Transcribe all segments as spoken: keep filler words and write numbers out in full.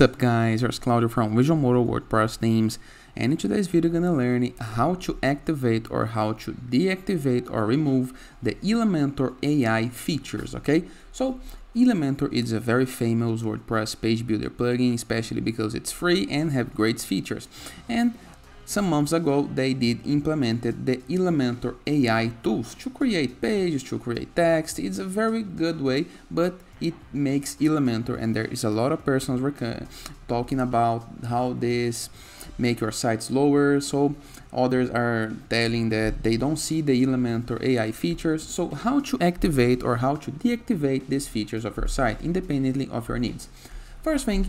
What's up guys, here's Claudio from Visualmodo WordPress Themes, and in today's video we're gonna learn how to activate or how to deactivate or remove the Elementor A I features, okay? So Elementor is a very famous WordPress page builder plugin, especially because it's free and have great features. And some months ago, they did implemented the Elementor A I tools to create pages, to create text. It's a very good way, but it makes Elementor, and there is a lot of persons talking about how this make your sites lower. So others are telling that they don't see the Elementor A I features. So how to activate or how to deactivate these features of your site independently of your needs? First thing,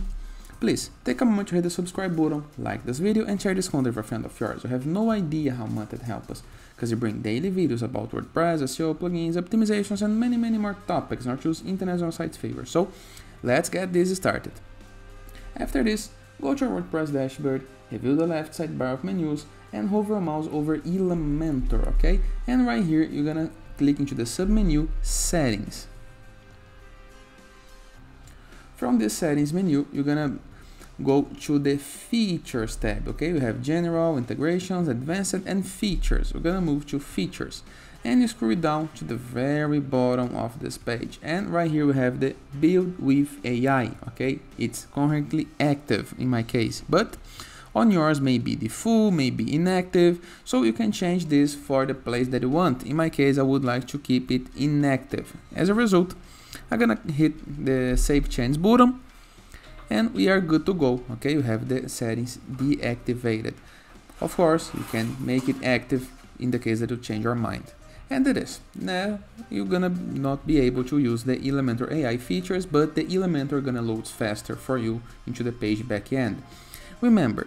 please take a moment to hit the subscribe button, like this video, and share this content with a friend of yours. You have no idea how much it helps us, because we bring daily videos about WordPress, S E O, plugins, optimizations, and many, many more topics, not just international sites favor. So let's get this started. After this, go to your WordPress dashboard, review the left sidebar of menus, and hover your mouse over Elementor, okay? And right here, you're gonna click into the submenu Settings. From this Settings menu, you're gonna go to the Features tab, okay? We have General, Integrations, Advanced, and Features. We're gonna move to Features. And you scroll down to the very bottom of this page. And right here we have the Build with A I, okay? It's currently active in my case, but on yours may be the full, may be inactive, so you can change this for the place that you want. In my case, I would like to keep it inactive. As a result, I'm gonna hit the Save Change button, and we are good to go, okay? You have the settings deactivated. Of course, you can make it active in the case that you change your mind. And it is. Now, you're gonna not be able to use the Elementor A I features, but the Elementor gonna load faster for you into the page backend. Remember,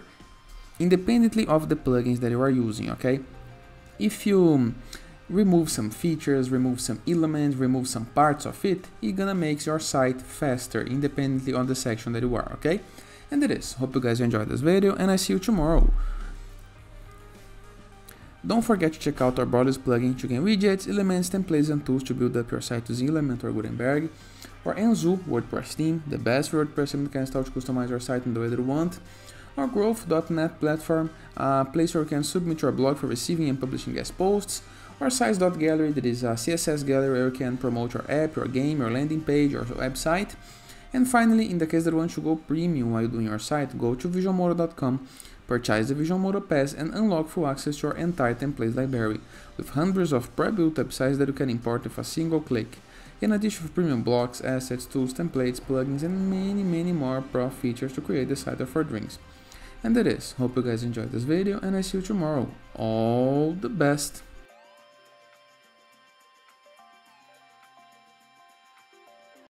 independently of the plugins that you are using, okay? If you remove some features, remove some elements, remove some parts of it, it's gonna make your site faster independently on the section that you are, okay? And that is. Hope you guys enjoyed this video, and I see you tomorrow. Don't forget to check out our broadest plugin to gain widgets, elements, templates, and tools to build up your site using Elementor, Gutenberg, or Enzu WordPress theme, the best WordPress theme you can install to customize your site in the way that you want. Our Growth dot net platform, a place where you can submit your blog for receiving and publishing guest posts. Our sites dot gallery, that is a C S S gallery where you can promote your app, your game, your landing page, your website. And finally, in the case that you want to go premium while doing your site, go to Visualmodo dot com, purchase the Visualmodo Pass, and unlock full access to your entire template library, with hundreds of pre-built websites that you can import with a single click. In addition to premium blocks, assets, tools, templates, plugins, and many, many more pro features to create the site of your dreams. And that is. Hope you guys enjoyed this video, and I see you tomorrow. All the best!